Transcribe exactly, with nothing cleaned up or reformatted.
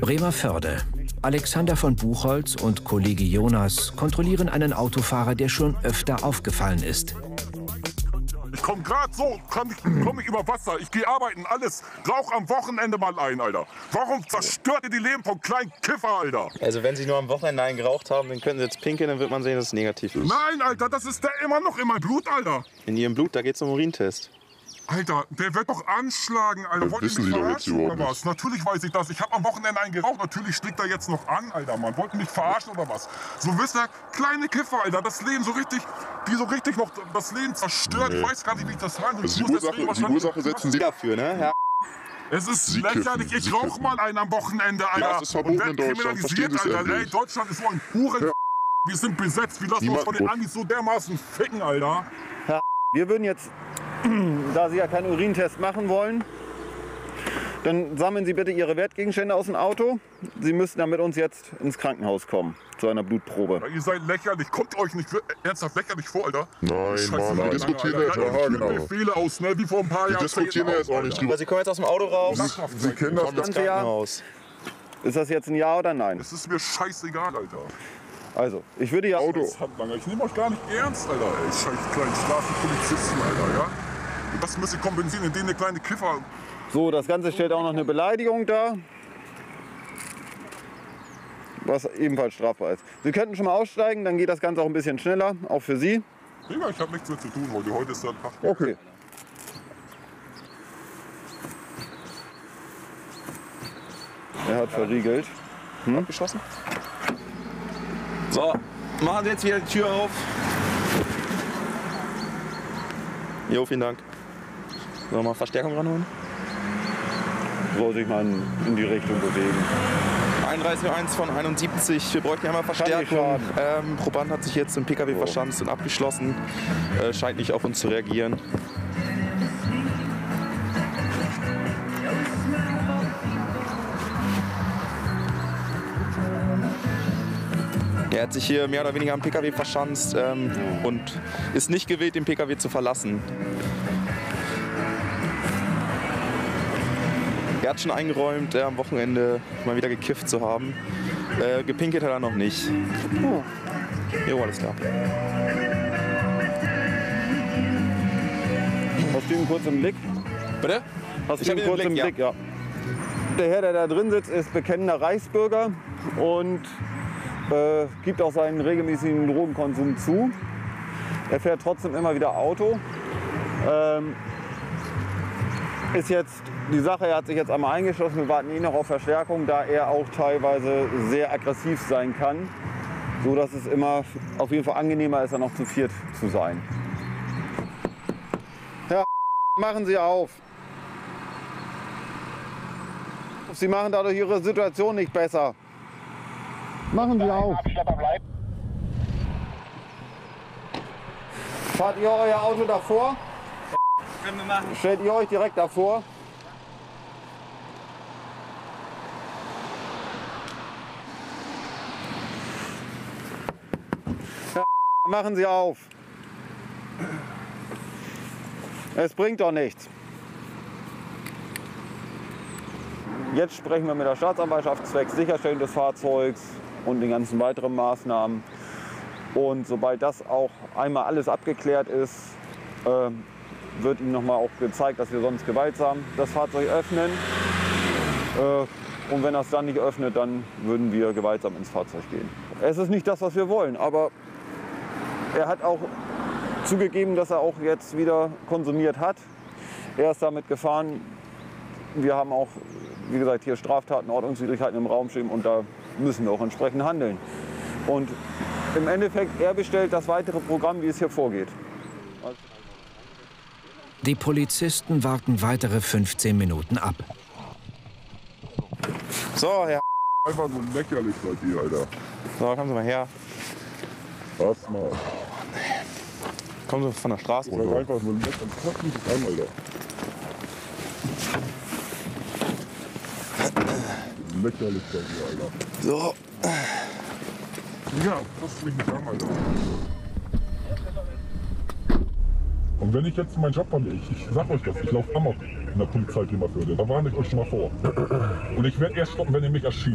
Bremer Förde. Alexander von Buchholz und Kollege Jonas kontrollieren einen Autofahrer, der schon öfter aufgefallen ist. Ich komme gerade so, komme ich, komm ich über Wasser, ich gehe arbeiten, alles. Rauch am Wochenende mal ein, Alter. Warum zerstört ihr die Leben von kleinen Kiffer, Alter? Also wenn sie nur am Wochenende einen geraucht haben, dann können sie jetzt pinkeln, dann wird man sehen, dass es negativ ist. Nein, Alter, das ist da immer noch in meinem Blut, Alter. In ihrem Blut, da geht's um Urintest. Alter, der wird doch anschlagen, Alter. Wollt ihr mich verarschen oder was? Natürlich weiß ich das. Ich habe am Wochenende einen geraucht. Natürlich schlägt er jetzt noch an, Alter, Mann. Wollt ihr mich verarschen oder was? So wisst ihr, kleine Kiffer, Alter. Das Leben so richtig, die so richtig noch das Leben zerstört. Nee. Ich weiß gar nicht, wie ich das sagen soll. Die Ursache setzen Sie dafür, ne? Ja. Es ist Sie lächerlich. Ich rauch mal einen am Wochenende, Alter. Ja, das ist verboten in Deutschland. Versteht Alter. Ey, Deutschland ist so ein Huren. Ja. Wir sind besetzt. Wir lassen Niemand uns von den Amis so dermaßen ficken, Alter. Ja. Wir würden jetzt... Da Sie ja keinen Urintest machen wollen, dann sammeln Sie bitte Ihre Wertgegenstände aus dem Auto. Sie müssen dann mit uns jetzt ins Krankenhaus kommen, zu einer Blutprobe. Ja, ihr seid lächerlich, kommt euch nicht ernsthaft lächerlich vor, Alter. Nein, Scheiße, Mann, wir diskutieren jetzt auch nicht drüber. Sie kommen jetzt aus dem Auto raus. Sie, Sie, Sie kennen das, das Krankenhaus. Ist das jetzt ein Ja oder Nein? Es ist mir scheißegal, Alter. Also, ich würde ja... Auto. Ich nehme euch gar nicht ernst, Alter. Ey, scheiß kleinen Straßenpolizisten, Alter, ja? Das müsst ihr kompensieren, indem der kleine Kiffer... So, das Ganze stellt auch noch eine Beleidigung dar. Was ebenfalls strafbar ist. Sie könnten schon mal aussteigen, dann geht das Ganze auch ein bisschen schneller, auch für Sie. Ja, ich habe nichts mehr zu tun heute. Heute ist der Tag. Okay. Er hat verriegelt. Hm? Abgeschlossen? So, machen Sie jetzt wieder die Tür auf. Jo, vielen Dank. Sollen wir mal Verstärkung ranholen? Soll sich mal in die Richtung bewegen. einunddreißig Komma eins von einundsiebzig. Wir bräuchten einmal Verstärkung. Ähm, Proband hat sich jetzt im P K W oh. verschanzt und abgeschlossen. Äh, scheint nicht auf uns zu reagieren. Er hat sich hier mehr oder weniger am P K W verschanzt ähm, und ist nicht gewillt, den P K W zu verlassen. Er hat schon eingeräumt, äh, am Wochenende mal wieder gekifft zu haben. Äh, gepinkelt hat er noch nicht. Oh. Jo, alles klar. Hast du ihn kurz im Blick? Bitte? Hast du ihn kurz im Blick, im Blick? Ja. Der Herr, der da drin sitzt, ist bekennender Reichsbürger und Äh, gibt auch seinen regelmäßigen Drogenkonsum zu. Er fährt trotzdem immer wieder Auto. Ähm, ist jetzt die Sache, er hat sich jetzt einmal eingeschlossen. Wir warten ihn noch auf Verstärkung, da er auch teilweise sehr aggressiv sein kann. So dass es immer auf jeden Fall angenehmer ist, dann noch zu viert zu sein. Herr, machen Sie auf! Sie machen dadurch Ihre Situation nicht besser. Machen Sie auf. Fahrt ihr euer Auto davor? Können wir machen. Stellt ihr euch direkt davor? Ja, machen Sie auf. Es bringt doch nichts. Jetzt sprechen wir mit der Staatsanwaltschaft zwecks Sicherstellung des Fahrzeugs und den ganzen weiteren Maßnahmen. Und sobald das auch einmal alles abgeklärt ist, äh, wird ihm nochmal auch gezeigt, dass wir sonst gewaltsam das Fahrzeug öffnen. Äh, und wenn das dann nicht öffnet, dann würden wir gewaltsam ins Fahrzeug gehen. Es ist nicht das, was wir wollen, aber er hat auch zugegeben, dass er auch jetzt wieder konsumiert hat. Er ist damit gefahren. Wir haben auch, wie gesagt, hier Straftaten, Ordnungswidrigkeiten im Raum stehen und da müssen wir auch entsprechend handeln. Und im Endeffekt, er bestellt das weitere Programm, wie es hier vorgeht. Die Polizisten warten weitere fünfzehn Minuten ab. So, Herr. Einfach so lächerlich seid ihr, Alter. So, kommen Sie mal her. Was mal? Kommen Sie von der Straße. Das ist einfach so lächerlich, Alter. Lächerlich bei mir, Alter. So. Ja, das mich nicht an, Alter. Und wenn ich jetzt meinen Job verliere, ich, ich sag euch das, ich laufe Amok. in der Polizei Bremer Förde. Da warne ich euch schon mal vor. Und ich werde erst stoppen, wenn ihr mich erschießt.